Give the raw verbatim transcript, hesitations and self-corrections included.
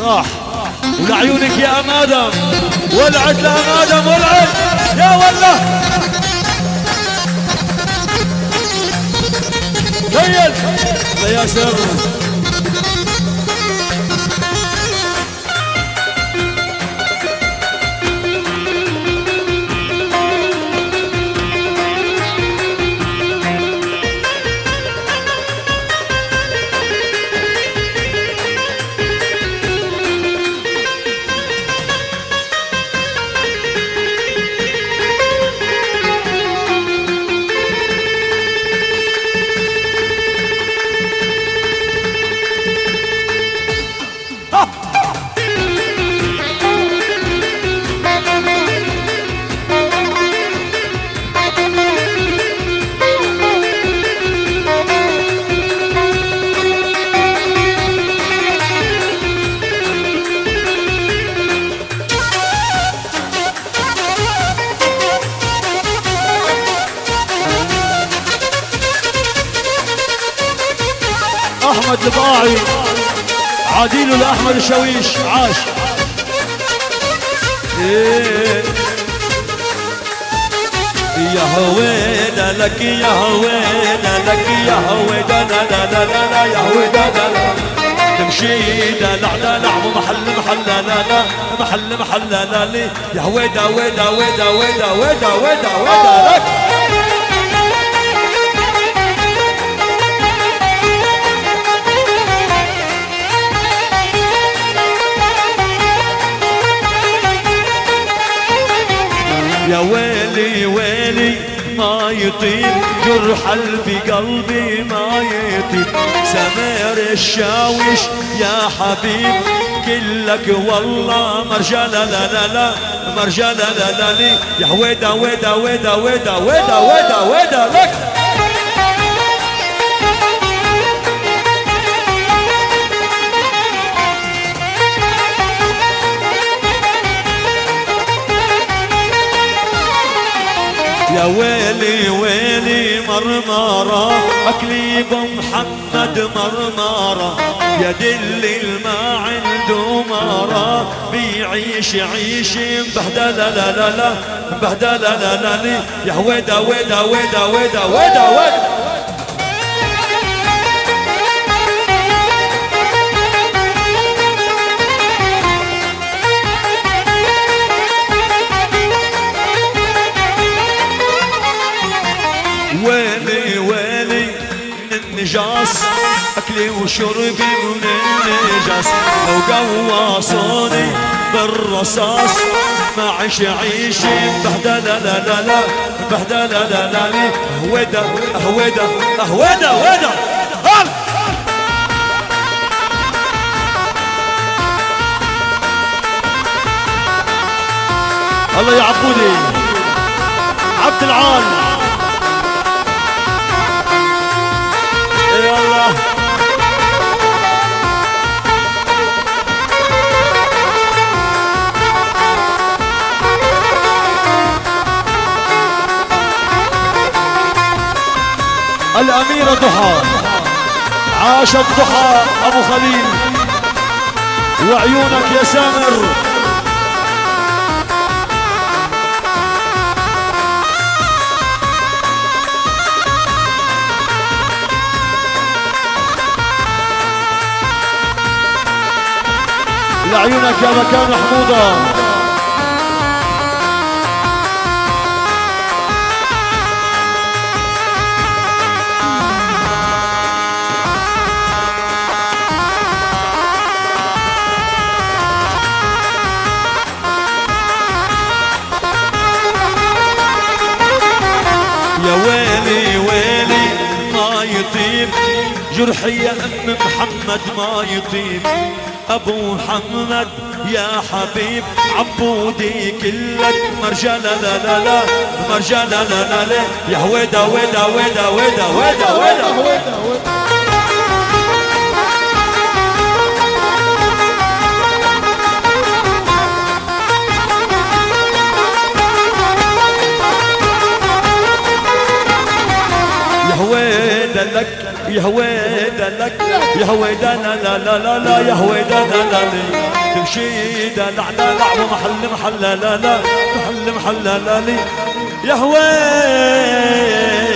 راح ولعيونك يا ام ادم، ولعت لام ادم، ولعت يا وله تخيل يا شر. أحمد الباعي، عديل الأحمد الشويش، عاش. إيه يا هويدا لك، يا هويدا لك، يا هويدا لا لا لا، يا هويدا لا تمشي دلع دلع، ومحل محل لا لا، محل محل لا لي، يا هويدا ويدا ويدا ويدا ويدا ويدا ويدا لك. يا ويلي ويلي ما يطيب جرح قلبي، قلبي ما يطيب سمير الشاوش يا حبيب كلك والله مرجله لا لا لا، مرجله لا لا لي، يا ويدا ويدا ويدا ويدا ويدا ويدا ويدا لك. يا ويلي ويلي مرمارة أكلي بمحمد مرمارة، يا دلي الما عنده مارة بيعيش عيشي مبهدلة لا لا لا، مبهدلة لا لا لي، يا هويدا ويدا ويدا ويدا ويدا ويدا. ويلي ويلي من النجاس أكلي وشربي من النجاس، لو قواصوني بالرصاص ما عش عيشي بهدلة لا لا لا، بهدلة لا لا لي، هويدا هويدا هويدا هويدا. الله يعبودي عبد العال. الأميرة ضحى، عاشت ضحى أبو خليل، وعيونك يا سامر. لعيونك يا مكان محمودة. يا ويلي ويلي ما يطيب جرحي يا أم محمد، ما يطيب أبو محمد يا حبيب عبودي كلك مرجلة لا لا لا، مرجلة لا لا، يا هويدا ويدا ويدا ويدا ويدا ويدا. يا هويدا لك، يا هويدا لا لا لا لا، يا هويدا لا لا لي، مشيدة لعنة لعبة محل محلة لا لا محل محلة لا لي يا هوي.